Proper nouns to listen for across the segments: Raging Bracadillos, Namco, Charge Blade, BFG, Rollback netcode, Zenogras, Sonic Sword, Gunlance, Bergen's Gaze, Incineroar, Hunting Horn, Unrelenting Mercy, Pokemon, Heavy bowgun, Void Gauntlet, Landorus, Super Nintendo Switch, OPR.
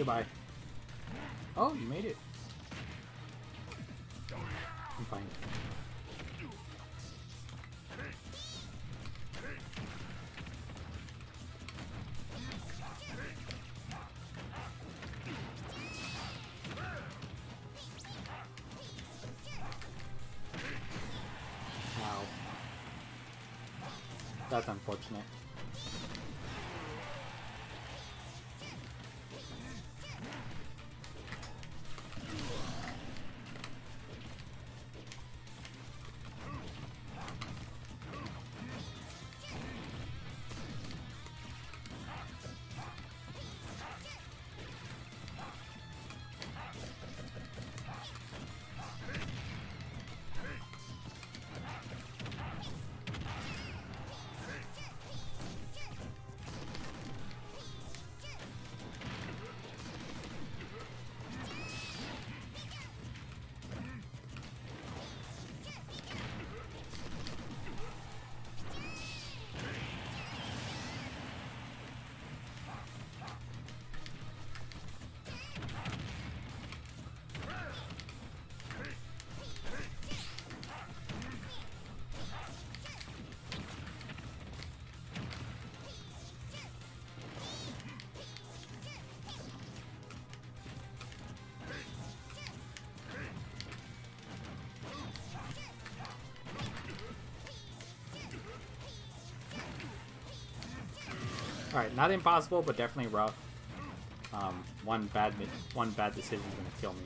Goodbye. Oh, you made it. I'm fine. Wow. That's unfortunate. Alright, not impossible, but definitely rough. One bad decision is gonna kill me.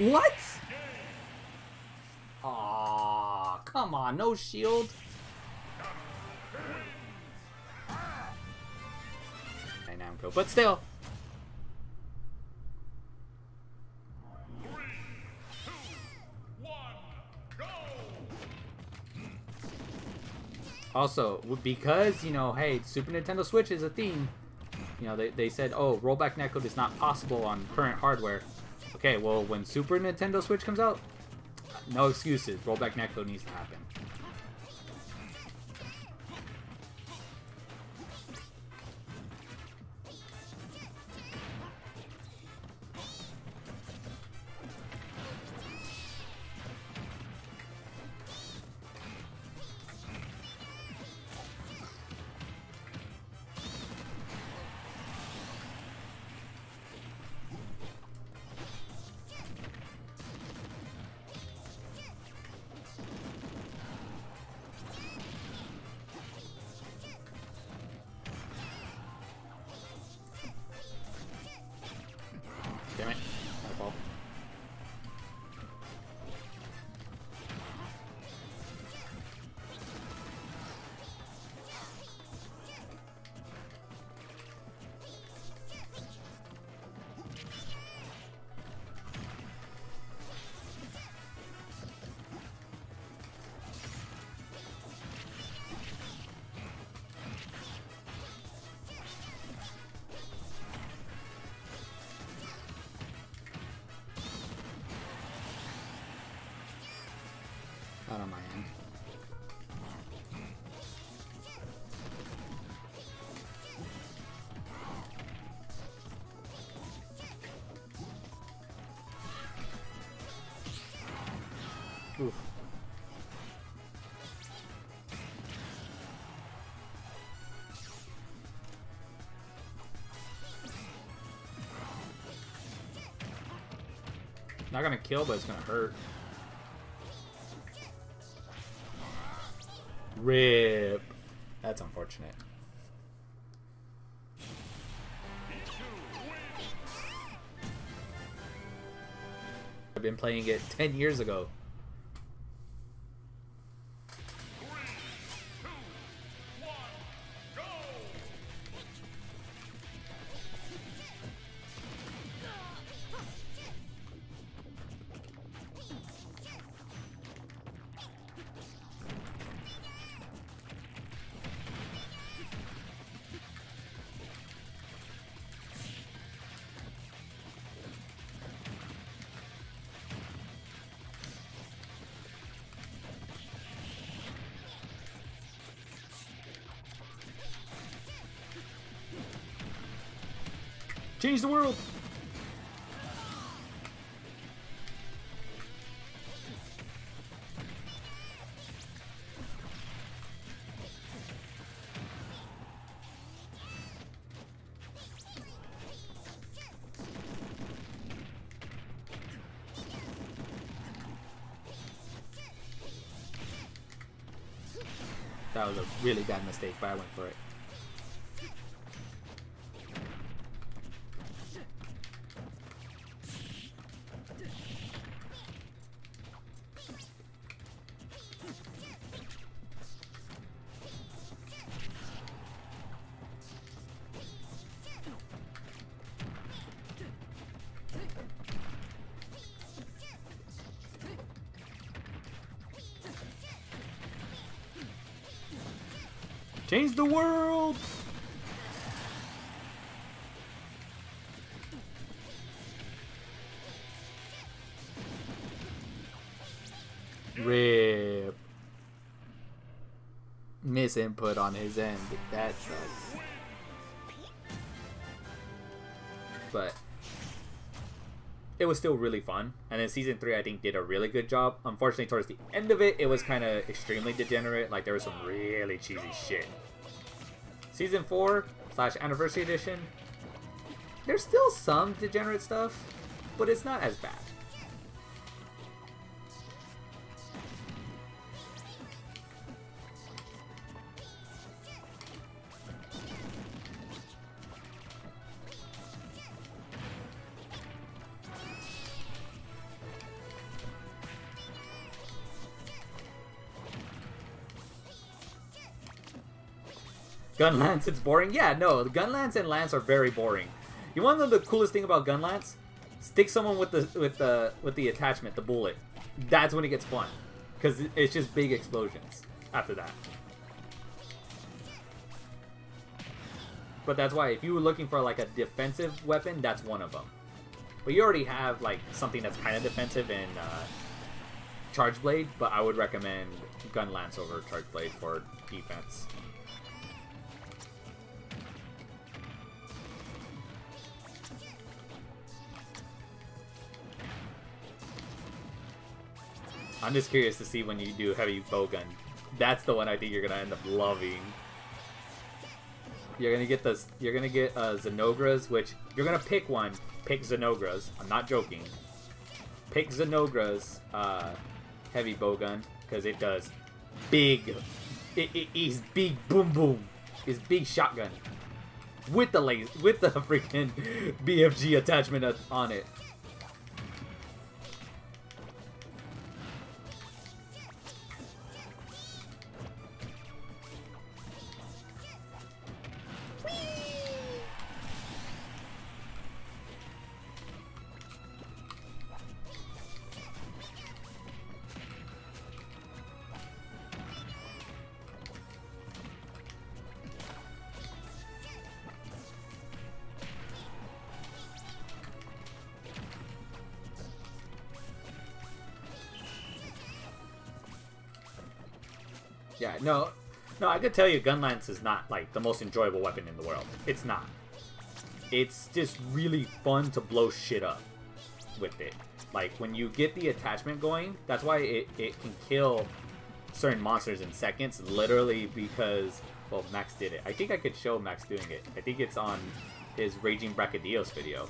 What? Aw, come on, no shield. Namco, but still. Also, because, you know, hey, Super Nintendo Switch is a thing. You know, they said, oh, rollback netcode is not possible on current hardware. Okay, well, when Super Nintendo Switch comes out, no excuses. Rollback netcode needs to happen. Not on my end. Oof. Not gonna kill, but it's gonna hurt. RIP. That's unfortunate. I've been playing it 10 years ago. Change the world! That was a really bad mistake, but I went for it. Change the world! RIP. Misinput on his end. That sucks. But it was still really fun. And then Season 3, I think, did a really good job. Unfortunately, towards the end of it, it was kind of extremely degenerate. Like, there was some really cheesy shit. Season 4 / Anniversary Edition, there's still some degenerate stuff, but it's not as bad. Gunlance, it's boring? Yeah, no, Gunlance and Lance are very boring. You want to know the coolest thing about Gunlance? Stick someone with the attachment, the bullet. That's when it gets fun, because it's just big explosions after that. But that's why if you were looking for like a defensive weapon, that's one of them. But you already have like something that's kind of defensive in Charge Blade, but I would recommend Gunlance over Charge Blade for defense. I'm just curious to see when you do Heavy Bowgun. That's the one I think you're gonna end up loving. You're gonna get this. You're gonna get Zenogras, which you're gonna pick one. Pick Zenogras. I'm not joking. Pick Zenogras Heavy Bowgun because it does big. It is big boom boom. It's big shotgun with the laser, with the freaking BFG attachment on it. Yeah, no, I could tell you Gunlance is not, like, the most enjoyable weapon in the world. It's not. It's just really fun to blow shit up with it. Like, when you get the attachment going, that's why it can kill certain monsters in seconds, literally because, well, Max did it. I think I could show Max doing it. I think it's on his Raging Bracadillos video.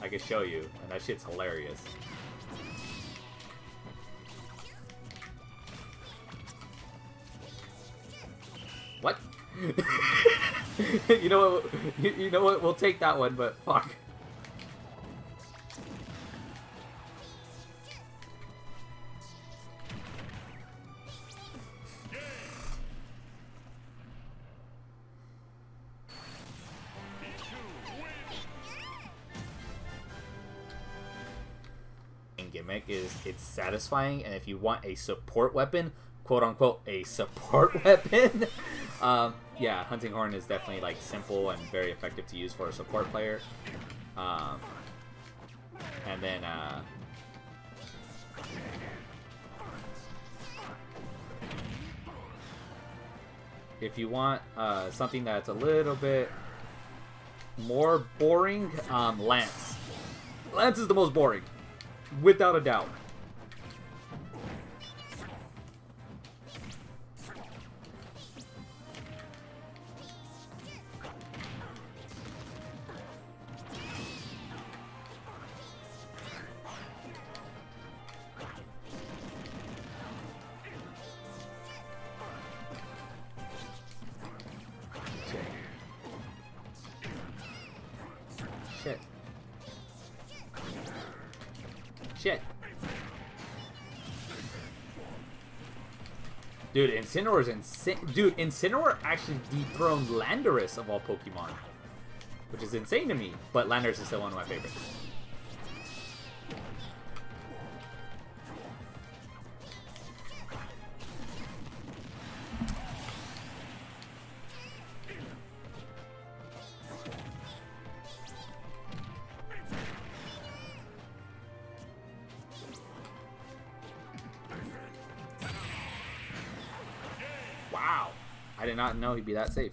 I could show you, and that shit's hilarious. What? You know what? You know what? We'll take that one, but fuck. And gimmick is it's satisfying, and if you want a support weapon, quote unquote, a support weapon. Yeah, Hunting Horn is definitely like simple and very effective to use for a support player. And then if you want something that's a little bit more boring? Lance. Lance is the most boring, without a doubt. Dude, Incineroar is insane. Dude, Incineroar actually dethroned Landorus of all Pokemon, which is insane to me. But Landorus is still one of my favorites. I did not know he'd be that safe.